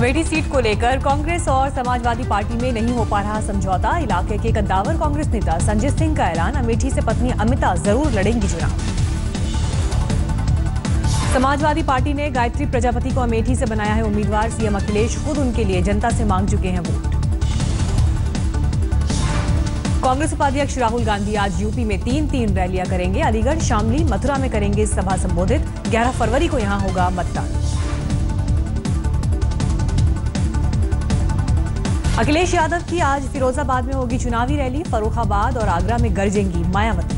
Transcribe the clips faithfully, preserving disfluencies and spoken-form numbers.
Amethi seat को लेकर कांग्रेस और समाजवादी पार्टी में नहीं हो पा रहा समझौता। इलाके के कद्दावर कांग्रेस नेता संजय सिंह का ऐलान, अमेठी से पत्नी अमिता जरूर लड़ेंगी चुनाव। समाजवादी पार्टी ने गायत्री प्रजापति को अमेठी से बनाया है उम्मीदवार। सीएम अखिलेश खुद उनके लिए जनता से मांग चुके हैं वोट। कांग्रेस उपाध्यक्ष राहुल गांधी आज यूपी में तीन तीन रैलियां करेंगे। अलीगढ़, शामली, मथुरा में करेंगे सभा संबोधित। ग्यारह फरवरी को यहां होगा मतदान। अखिलेश यादव की आज फिरोजाबाद में होगी चुनावी रैली। फरोखाबाद और आगरा में गरजेंगी मायावती।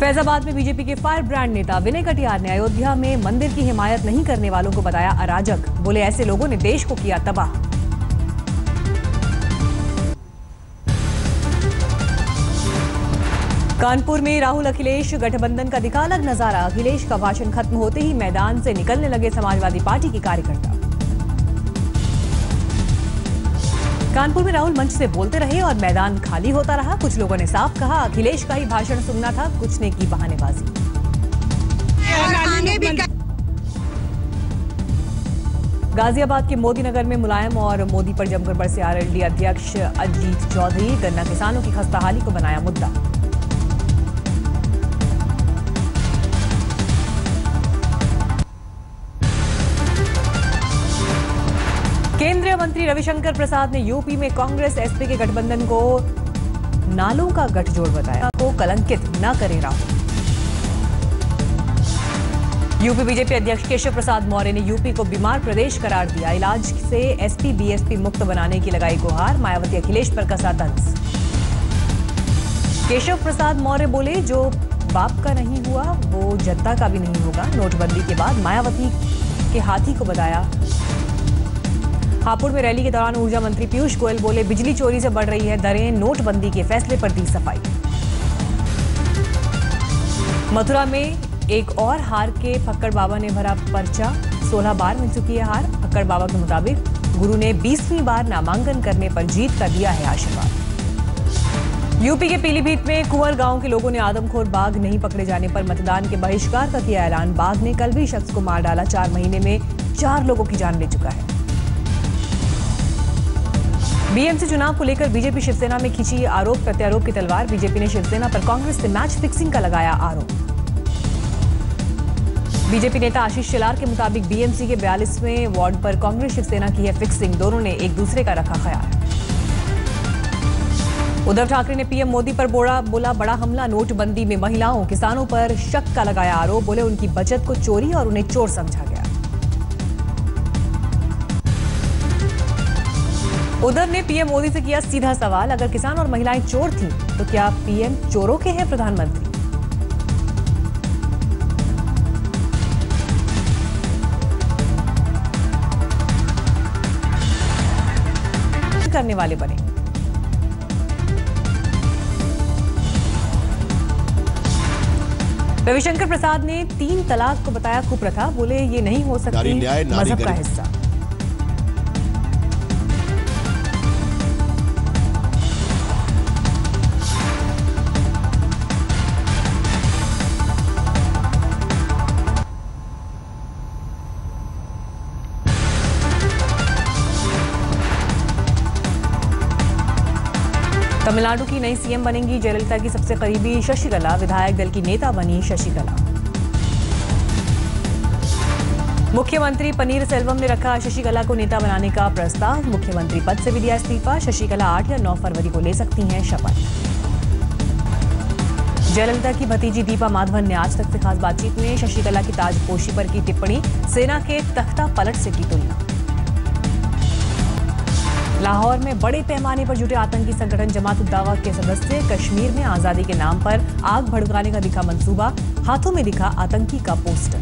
फैजाबाद में बीजेपी के फायर ब्रांड नेता विनय कटियार ने अयोध्या में मंदिर की हिमायत नहीं करने वालों को बताया अराजक। बोले, ऐसे लोगों ने देश को किया तबाह। कानपुर में राहुल अखिलेश गठबंधन का दिखा अलग नजारा। अखिलेश का भाषण खत्म होते ही मैदान से निकलने लगे समाजवादी पार्टी के कार्यकर्ता। कानपुर में राहुल मंच से बोलते रहे और मैदान खाली होता रहा। कुछ लोगों ने साफ कहा, अखिलेश का ही भाषण सुनना था, कुछ ने की बहानेबाजी। गाजियाबाद के मोदी नगर में मुलायम और मोदी पर जमकर बरसे आरएलडी अध्यक्ष अजीत चौधरी। गन्ना किसानों की खस्ताहाली को बनाया मुद्दा। केंद्रीय मंत्री रविशंकर प्रसाद ने यूपी में कांग्रेस एसपी के गठबंधन को नालों का गठजोड़ बताया। को कलंकित न करे राहुल। यूपी बीजेपी अध्यक्ष केशव प्रसाद मौर्य ने यूपी को बीमार प्रदेश करार दिया। इलाज से एसपी बीएसपी मुक्त बनाने की लगाई गुहार। मायावती अखिलेश पर कसा तंज। केशव प्रसाद मौर्य बोले, जो बाप का नहीं हुआ वो जनता का भी नहीं होगा। नोटबंदी के बाद मायावती के हाथी को बताया। हापुड़ में रैली के दौरान ऊर्जा मंत्री पीयूष गोयल बोले, बिजली चोरी से बढ़ रही है दरें। नोटबंदी के फैसले पर दी सफाई। मथुरा में एक और हार के फक्कड़ बाबा ने भरा पर्चा। सोलह बार मिल चुकी है हार। फक्कड़ बाबा के मुताबिक गुरु ने बीसवीं बार नामांकन करने पर जीत का दिया है आशीर्वाद। यूपी के पीलीभीत में कुंवर गांव के लोगों ने आदमखोर बाघ नहीं पकड़े जाने पर मतदान के बहिष्कार का किया ऐलान। बाघ ने कल भी शख्स को मार डाला। चार महीने में चार लोगों की जान ले चुका है। बीएमसी चुनाव को लेकर बीजेपी शिवसेना में खिंची आरोप प्रत्यारोप की तलवार। बीजेपी ने शिवसेना पर कांग्रेस से मैच फिक्सिंग का लगाया आरोप। बीजेपी नेता आशीष शेलार के मुताबिक बीएमसी के बयालीसवें वार्ड पर कांग्रेस शिवसेना की है फिक्सिंग। दोनों ने एक दूसरे का रखा ख्याल। उद्धव ठाकरे ने पीएम मोदी पर बोला बोला बड़ा हमला। नोटबंदी में महिलाओं किसानों पर शक का लगाया आरोप। बोले, उनकी बचत को चोरी और उन्हें चोर समझा गया। उद्धव ने पीएम मोदी से किया सीधा सवाल, अगर किसान और महिलाएं चोर थीं तो क्या पीएम चोरों के हैं प्रधानमंत्री? करने वाले बने। रविशंकर प्रसाद ने तीन तलाक को बताया कुप्रथा। बोले, ये नहीं हो सकती, मजहब का हिस्सा। तमिलनाडु की नई सीएम बनेंगी जयललिता की सबसे करीबी शशिकला। विधायक दल की नेता बनी शशिकला। मुख्यमंत्री पनीर सेल्वम ने रखा शशिकला को नेता बनाने का प्रस्ताव। मुख्यमंत्री पद से भी दिया इस्तीफा। शशिकला आठ या नौ फरवरी को ले सकती हैं शपथ। जयललिता की भतीजी दीपा माधवन ने आज तक से खास बातचीत में शशिकला की ताजपोशी पर की टिप्पणी। सेना के तख्ता पलट से की तुलना। लाहौर में बड़े पैमाने पर जुटे आतंकी संगठन जमात-उद-दावा के सदस्य। कश्मीर में आजादी के नाम पर आग भड़काने का दिखा मंसूबा। हाथों में दिखा आतंकी का पोस्टर।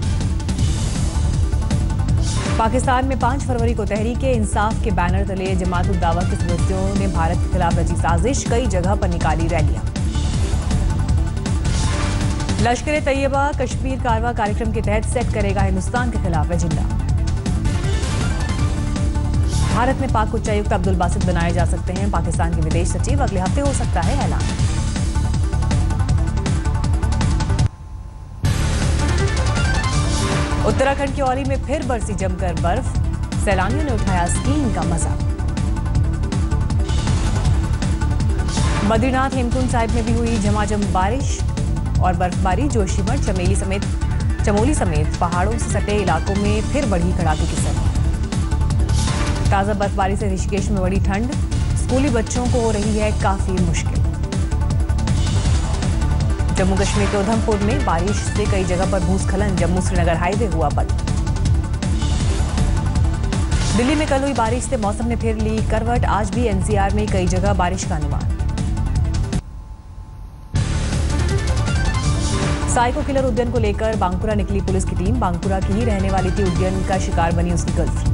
पाकिस्तान में पांच फरवरी को तहरीके इंसाफ के बैनर तले जमात-उद-दावा के सदस्यों ने भारत के खिलाफ रची साजिश। कई जगह पर निकाली रैलियां। लश्कर ए तैयबा कश्मीर कारवा कार्यक्रम के तहत सेट करेगा हिंदुस्तान के खिलाफ एजेंडा। भारत में पाक उच्चायुक्त अब्दुल बासित बनाए जा सकते हैं। पाकिस्तान के विदेश सचिव, अगले हफ्ते हो सकता है ऐलान। उत्तराखंड की औली में फिर बरसी जमकर बर्फ, सैलानियों ने उठाया स्कीइंग का मजा। बद्रीनाथ हेमकुंड साहिब में भी हुई झमाझम बारिश और बर्फबारी। जोशीमठ चमेली समेत चमोली समेत पहाड़ों से सटे इलाकों में फिर बढ़ी कड़ाके की सर्दी। ताज़ा बर्फबारी से ऋषिकेश में बढ़ी ठंड, स्कूली बच्चों को हो रही है काफी मुश्किल। जम्मू कश्मीर के उधमपुर में बारिश से कई जगह पर भूस्खलन, जम्मू श्रीनगर हाईवे हुआ बंद। दिल्ली में कल हुई बारिश से मौसम ने फिर ली करवट, आज भी एनसीआर में कई जगह बारिश का अनुमान। साइको किलर उद्यन को लेकर बांकुरा निकली पुलिस की टीम, बांकुरा की ही रहने वाली थी, उद्यन का शिकार बनी उसकी गर्लफ्रेंड।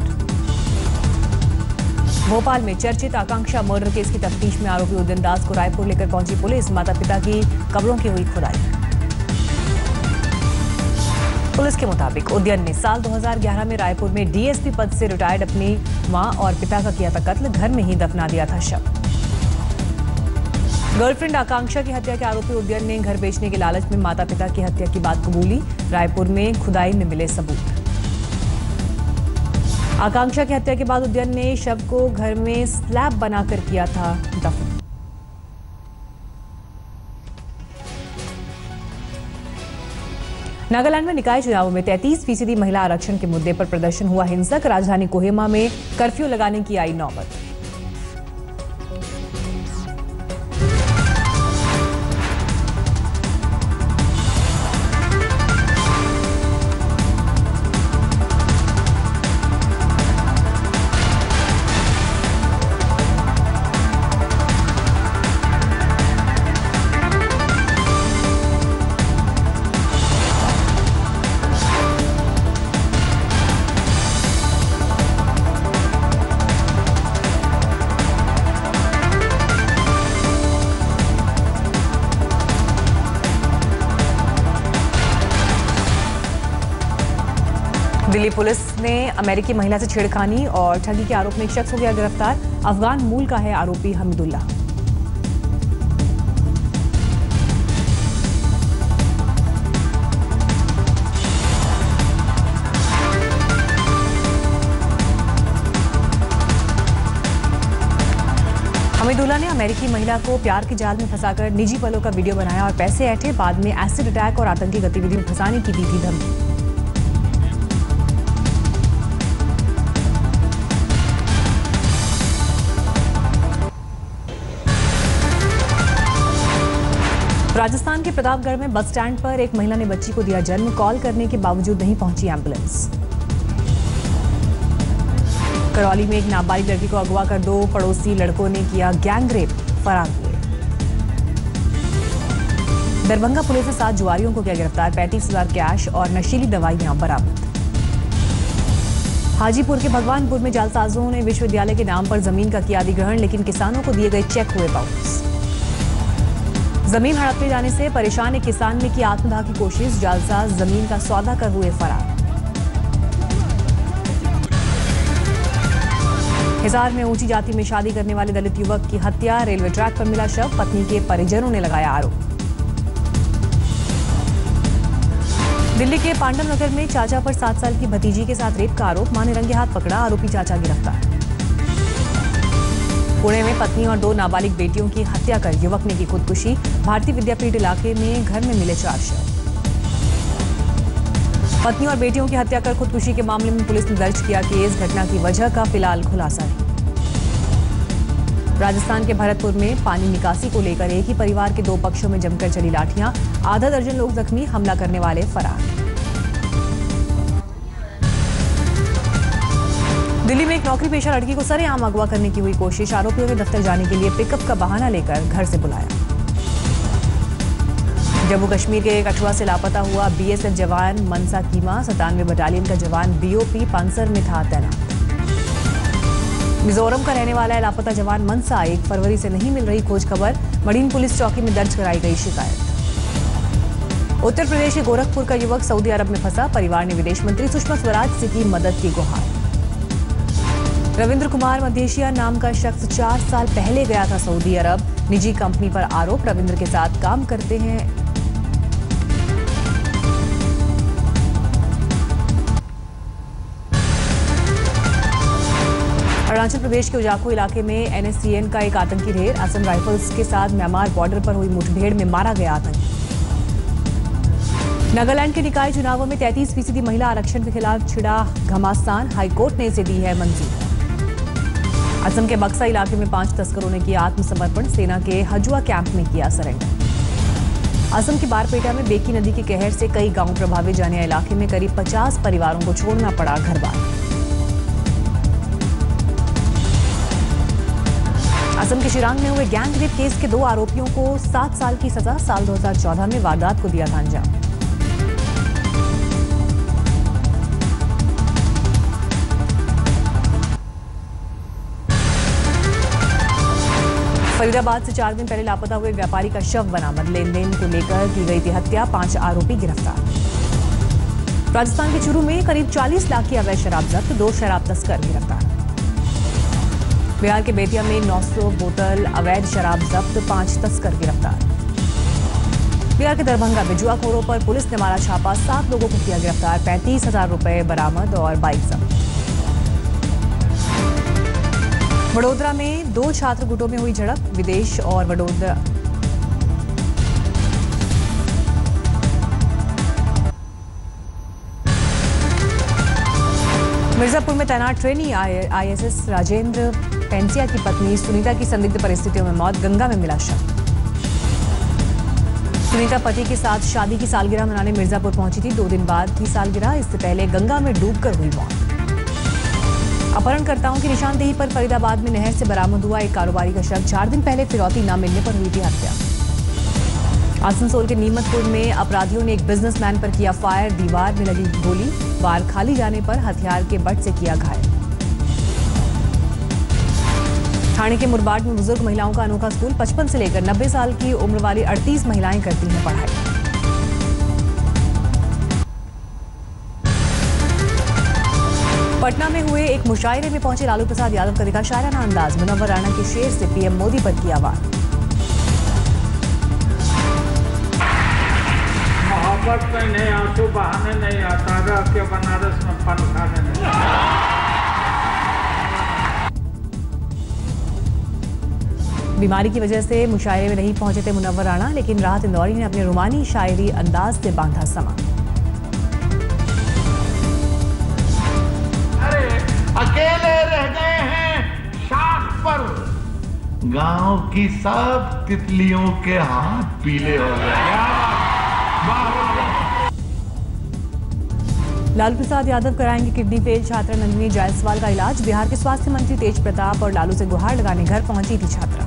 भोपाल में चर्चित आकांक्षा मर्डर केस की तफ्तीश में आरोपी उद्यन दास को रायपुर लेकर पहुंची पुलिस, माता पिता की कब्रों की हुई खुदाई। पुलिस के मुताबिक उद्यन ने साल दो हज़ार ग्यारह में रायपुर में डीएसपी पद से रिटायर्ड अपनी मां और पिता का किया था कत्ल, घर में ही दफना दिया था शव। गर्लफ्रेंड आकांक्षा की हत्या के आरोपी उद्यन ने घर बेचने के लालच में माता पिता की हत्या की बात कबूली, रायपुर में खुदाई में मिले सबूत। आकांक्षा की हत्या के बाद उद्यन ने शव को घर में स्लैब बनाकर किया था दफन। नागालैंड में निकाय चुनावों में तैंतीस फीसदी महिला आरक्षण के मुद्दे पर प्रदर्शन हुआ हिंसक, राजधानी कोहिमा में कर्फ्यू लगाने की आई नौबत। दिल्ली पुलिस ने अमेरिकी महिला से छेड़खानी और ठगी के आरोप में एक शख्स हो गया गिरफ्तार, अफगान मूल का है आरोपी हमीदुल्ला। हमीदुल्ला ने अमेरिकी महिला को प्यार के जाल में फंसाकर निजी पलों का वीडियो बनाया और पैसे ऐंठे, बाद में एसिड अटैक और आतंकी गतिविधियों में फंसाने की दी थी धमकी। राजस्थान के प्रतापगढ़ में बस स्टैंड पर एक महिला ने बच्ची को दिया जन्म, कॉल करने के बावजूद नहीं पहुंची एम्बुलेंस। करौली में एक नाबालिग लड़की को अगवा कर दो पड़ोसी लड़कों ने किया गैंग रेप, फरार हुए। दरभंगा पुलिस ने सात जुआरियों को किया गिरफ्तार, पैंतीस हजार कैश और नशीली दवाइयां बरामद। हाजीपुर के भगवानपुर में जालसाजों ने विश्वविद्यालय के नाम पर जमीन का किया अधिग्रहण, लेकिन किसानों को दिए गए चेक हुए बाउंस। जमीन हड़पने जाने से परेशान एक किसान ने की आत्मदाह की कोशिश, जालसाज जमीन का सौदा कर हुए फरार। हिसार में ऊंची जाति में शादी करने वाले दलित युवक की हत्या, रेलवे ट्रैक पर मिला शव, पत्नी के परिजनों ने लगाया आरोप। दिल्ली के पांडव नगर में चाचा पर सात साल की भतीजी के साथ रेप का आरोप, मां ने रंगे हाथ पकड़ा, आरोपी चाचा गिरफ्तार। पुणे में पत्नी और दो नाबालिग बेटियों की हत्या कर युवक ने की खुदकुशी, भारतीय विद्यापीठ इलाके में घर में मिले चार शव। पत्नी और बेटियों की हत्या कर खुदकुशी के मामले में पुलिस ने दर्ज किया केस, घटना की वजह का फिलहाल खुलासा नहीं। राजस्थान के भरतपुर में पानी निकासी को लेकर एक ही परिवार के दो पक्षों में जमकर चली लाठियां, आधा दर्जन लोग जख्मी, हमला करने वाले फरार। दिल्ली में एक नौकरी पेशा लड़की को सरेआम अगवा करने की हुई कोशिश, आरोपियों ने दफ्तर जाने के लिए पिकअप का बहाना लेकर घर से बुलाया। जम्मू कश्मीर के कठुआ से लापता हुआ बीएसएफ जवान मनसा कीमा, सतानवे बटालियन का जवान बीओपी पांसर में था तैनात। मिजोरम का रहने वाला है लापता जवान मनसा, एक फरवरी से नहीं मिल रही खोज खबर, मढ़ीन पुलिस चौकी में दर्ज कराई गई शिकायत। उत्तर प्रदेश के गोरखपुर का युवक सऊदी अरब में फंसा, परिवार ने विदेश मंत्री सुषमा स्वराज से की मदद की गुहार। रविंद्र कुमार मधेशिया नाम का शख्स चार साल पहले गया था सऊदी अरब, निजी कंपनी पर आरोप, रविंद्र के साथ काम करते हैं अरुणाचल प्रदेश के उजाकू इलाके में एन एस सी एन का एक आतंकी ढेर, असम राइफल्स के साथ म्यांमार बॉर्डर पर हुई मुठभेड़ में मारा गया आतंकी। नागालैंड के निकाय चुनावों में तैंतीस फीसदी महिला आरक्षण के खिलाफ छिड़ा घमासान, हाईकोर्ट ने इसे दी है मंजूरी। असम के बक्सा इलाके में पांच तस्करों ने किया आत्मसमर्पण, सेना के हजुआ कैंप में किया सरेंडर। असम के बारपेटा में बेकी नदी के कहर से कई गाँव प्रभावित, जानिया इलाके में करीब पचास परिवारों को छोड़ना पड़ा घर बार। असम के शिरांग में हुए गैंग रेप केस के दो आरोपियों को सात साल की सजा, साल दो हज़ार चौदह में वारदात को दिया था अंजाम। फरीदाबाद से चार दिन पहले लापता हुए व्यापारी का शव बरामद, लेन देन को लेकर की गई थी हत्या, पांच आरोपी गिरफ्तार। राजस्थान के चूरू में करीब चालीस लाख की अवैध शराब जब्त, दो शराब तस्कर गिरफ्तार। बिहार के बेतिया में नौ सौ बोतल अवैध शराब जब्त, पांच तस्कर गिरफ्तार। बिहार के दरभंगा में जुआखोरों पर पुलिस ने मारा छापा, सात लोगों को किया गिरफ्तार, पैंतीस हजार रुपये बरामद और बाइक जब्त। वडोदरा में दो छात्र गुटों में हुई झड़प, विदेश और वडोदरा मिर्जापुर में तैनात trainee I S S Rajendra Pensiya की पत्नी सुनीता की संदिग्ध परिस्थितियों में मौत, गंगा में मिला शव। सुनीता पति के साथ शादी की सालगिरह मनाने मिर्जापुर पहुंची थी, दो दिन बाद थी सालगिरह, इससे पहले गंगा में डूबकर हुई मौत। अपहरणकर्ताओं की निशानदेही पर फरीदाबाद में नहर से बरामद हुआ एक कारोबारी का शव, चार दिन पहले फिरौती न मिलने पर हुई थी हत्या। आसनसोल के नीमतपुर में अपराधियों ने एक बिजनेसमैन पर किया फायर, दीवार में लगी गोली, बार खाली जाने पर हथियार के बट से किया घायल। थाने के मुरबाड में बुजुर्ग महिलाओं का अनोखा स्कूल, पचपन से लेकर नब्बे साल की उम्र वाली अड़तीस महिलाएं करती हैं पढ़ाई। पटना में हुए एक मुशायरे में पहुंचे लालू प्रसाद यादव का दिखा शायराना अंदाज, मुनव्वर राणा के शेर से पी एम मोदी पर की आवाज। मोहब्बत में नहीं, आंसू बहाने नहीं, आतागा के बनारस में फल खाने नहीं। बीमारी की वजह से मुशायरे में नहीं पहुंचे थे मुनव्वर राणा, लेकिन राहत इंदौरी ने अपने रूमानी शायरी अंदाज से बांधा समा। अरे अकेले रह गए हैं शाख पर, गांव की सब तितलियों के हाथ पीले हो गए। लालू प्रसाद यादव कराएंगे किडनी फेल छात्रा नंदिनी जायसवाल का इलाज, बिहार के स्वास्थ्य मंत्री तेज प्रताप और लालू से गुहार लगाने घर पहुंची थी छात्रा।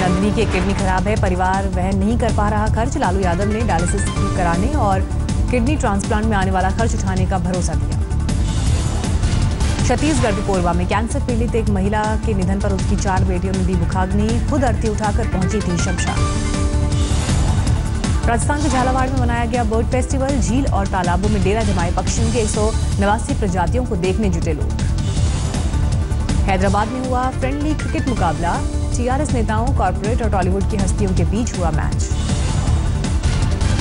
नंदिनी की किडनी खराब है, परिवार वह नहीं कर पा रहा खर्च, लालू यादव ने डायलिसिस कराने और किडनी ट्रांसप्लांट में आने वाला खर्च उठाने का भरोसा दिया। छत्तीसगढ़ के कोरबा में कैंसर पीड़ित एक महिला के निधन पर उसकी चार बेटियों ने दी मुखाग्नि, खुद अर्थी उठाकर पहुंची थी शमशान। राजस्थान के झालावाड़ में मनाया गया बर्ड फेस्टिवल, झील और तालाबों में डेरा जमाए पक्षियों के एक सौ नवासी प्रजातियों को देखने जुटे लोग। हैदराबाद में हुआ फ्रेंडली क्रिकेट मुकाबला, टी आर एस नेताओं, कॉरपोरेट और टॉलीवुड की हस्तियों के बीच हुआ मैच।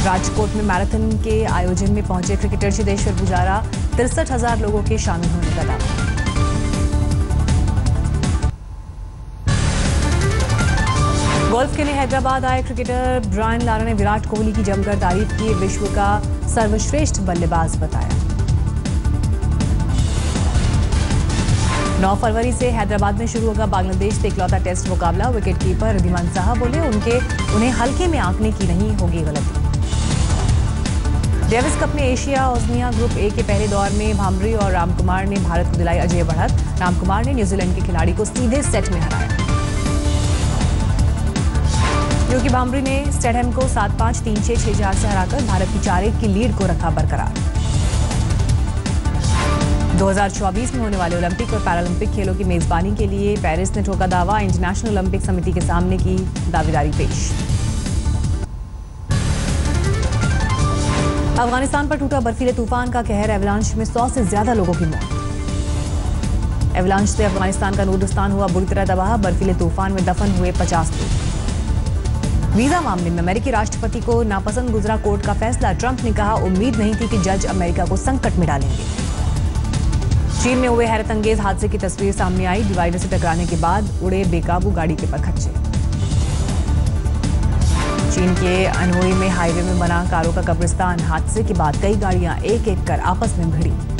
राजकोट में मैराथन के आयोजन में पहुंचे क्रिकेटर सिद्धेश्वर पुजारा, तिरसठ हजार लोगों के शामिल होने का दावा। गोल्फ के लिए हैदराबाद आए क्रिकेटर ब्रायन लारा ने विराट कोहली की जमकर तारीफ की, विश्व का सर्वश्रेष्ठ बल्लेबाज बताया। नौ फरवरी से हैदराबाद में शुरू होगा बांग्लादेश से इकलौता टेस्ट मुकाबला, विकेटकीपर रिद्धिमान साहब बोले उनके उन्हें हल्के में आंकने की नहीं होगी गलती। डेविस कप में एशिया ओसनिया ग्रुप ए के पहले दौर में भामरी और रामकुमार ने भारत को दिलाई अजय बढ़त, रामकुमार ने न्यूजीलैंड के खिलाड़ी को सीधे सेट में हराया। योगी भामरी ने स्टेडहम को सात पांच तीन छह छह चार से हराकर भारत की चार एक की लीड को रखा बरकरार। दो हज़ार चौबीस में होने वाले ओलंपिक और पैरालंपिक खेलों की मेजबानी के लिए पेरिस ने ठोका दावा, इंटरनेशनल ओलंपिक समिति के सामने की दावेदारी पेश। अफगानिस्तान पर टूटा बर्फीले तूफान का कहर, एवलांश में सौ से ज्यादा लोगों की मौत। एवलांश से अफगानिस्तान का नूरिस्तान हुआ बुरी तरह तबाह, बर्फीले तूफान में दफन हुए पचास लोग। वीजा मामले में अमेरिकी राष्ट्रपति को नापसंद गुजरा कोर्ट का फैसला। ट्रंप ने कहा, उम्मीद नहीं थी कि जज अमेरिका को संकट में डालेंगे। चीन में हुए हैरतअंगेज हादसे की तस्वीर सामने आई। डिवाइडर से टकराने के बाद उड़े बेकाबू गाड़ी के परखच्चे। चीन के अनहोई में हाईवे में बना कारों का कब्रिस्तान। हादसे के बाद कई गाड़ियां एक एक कर आपस में भिड़ी।